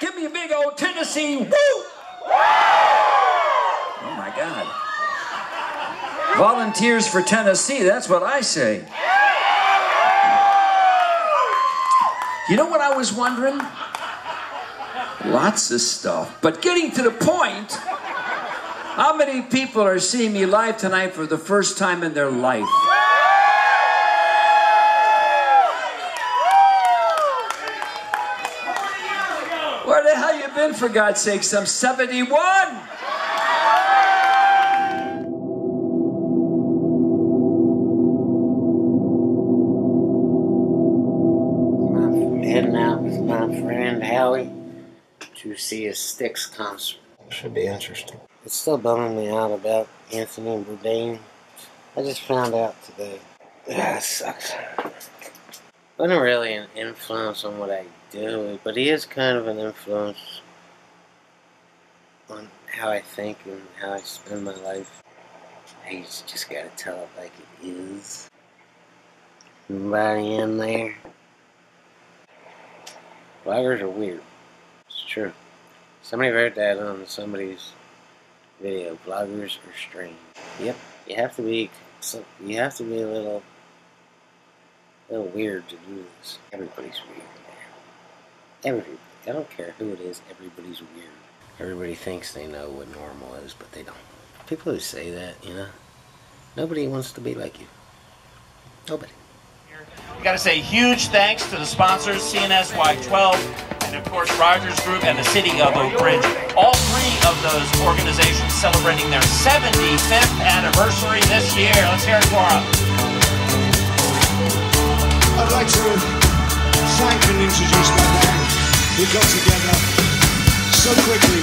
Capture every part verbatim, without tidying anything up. Give me a big old Tennessee whoop! Oh my God. Volunteers for Tennessee, that's what I say. You know what I was wondering? Lots of stuff. But getting to the point, how many people are seeing me live tonight for the first time in their life? Where the hell you been, for God's sake? I'm seventy-one! I'm heading out with my friend Hallie to see a Styx concert. Should be interesting. It's still bumming me out about Anthony Bourdain. I just found out today. Yeah, it sucks. Wasn't really an influence on what I do, but he is kind of an influence on how I think and how I spend my life. I just gotta tell it like it is. Nobody in there. Bloggers are weird. It's true. Somebody wrote that on somebody's video. Bloggers are strange. Yep. You have to be. You have to be a little. A little weird to do this. Everybody's weird, man. Everybody. I don't care who it is, everybody's weird. Everybody thinks they know what normal is, but they don't. People who say that, you know, nobody wants to be like you. Nobody. We gotta say huge thanks to the sponsors, C N S Y twelve, and of course Rogers Group and the city of Oak Ridge. All three of those organizations celebrating their seventy-fifth anniversary this year. Let's hear it for them. I'd like to thank and introduce my band. We got together so quickly.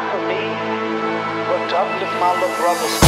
not for me, but to uplift my little brothers.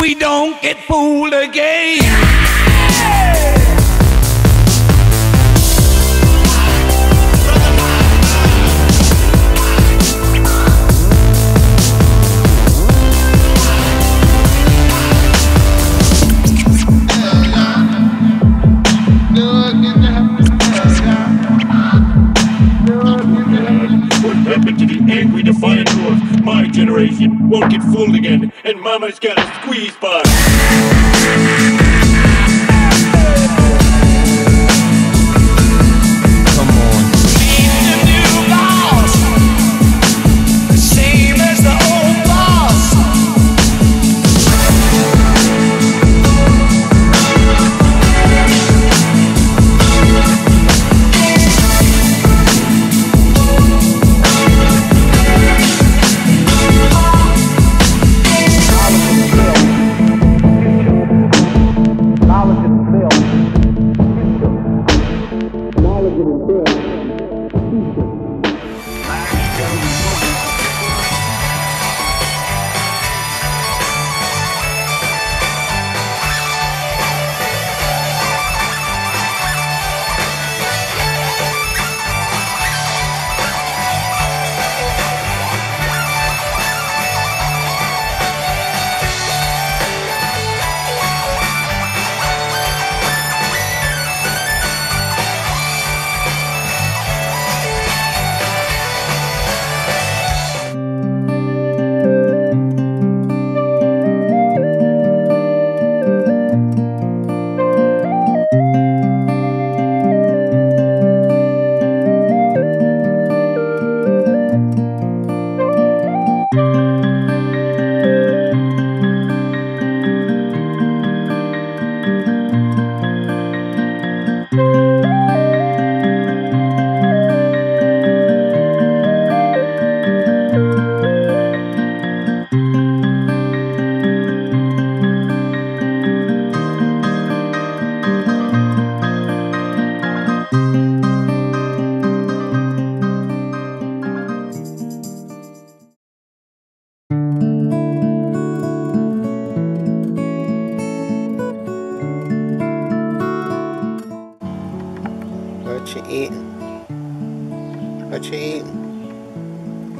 We don't get fooled again. Generation won't get fooled again, and mama's got a squeeze box.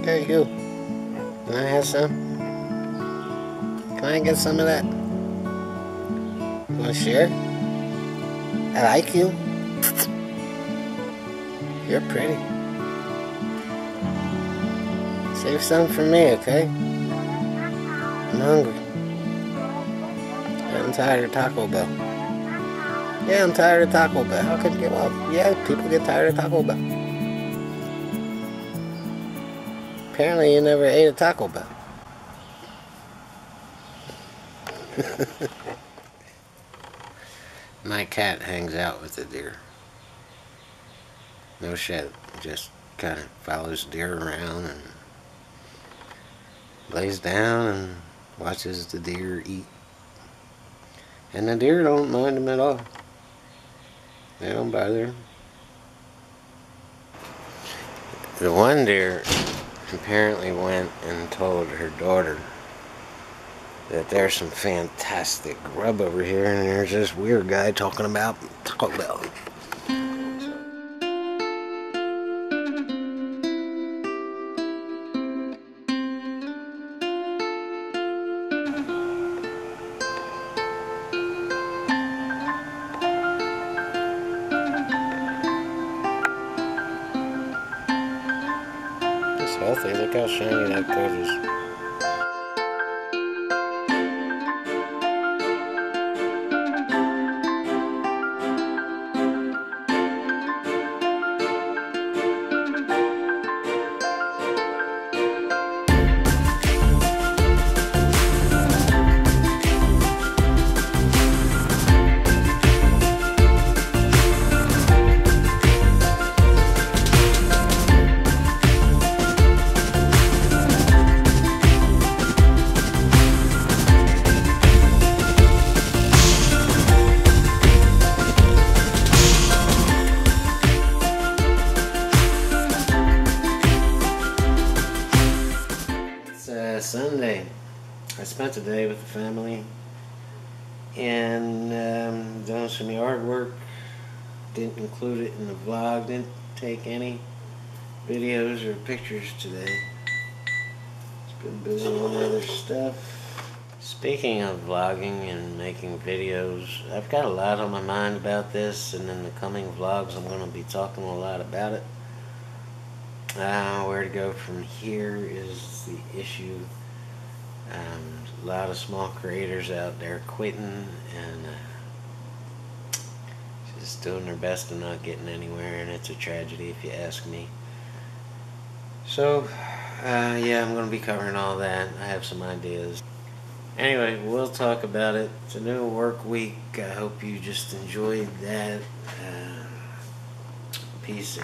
There you go. Can I have some? Can I get some of that? You want to share? I like you. You're pretty. Save some for me, okay? I'm hungry. I'm tired of Taco Bell. Yeah, I'm tired of Taco Bell. How could you get off? Yeah, people get tired of Taco Bell. Apparently you never ate a Taco Bell. My cat hangs out with the deer. No shit. Just kind of follows deer around and lays down and watches the deer eat. And the deer don't mind him at all. They don't bother him. The one deer apparently went and told her daughter that there's some fantastic grub over here and there's this weird guy talking about Taco Bell. It's healthy, look how shiny that coat is. Sunday. I spent the day with the family and um, done some yard work. Didn't include it in the vlog. Didn't take any videos or pictures today. It's been busy on other stuff. Speaking of vlogging and making videos, I've got a lot on my mind about this, and in the coming vlogs I'm going to be talking a lot about it. Uh, where to go from here is the issue. Um, a lot of small creators out there quitting and uh, just doing their best and not getting anywhere, and it's a tragedy if you ask me. So uh, yeah, I'm going to be covering all that. I have some ideas. Anyway, we'll talk about it. It's a new work week. I hope you just enjoyed that. Uh, peace.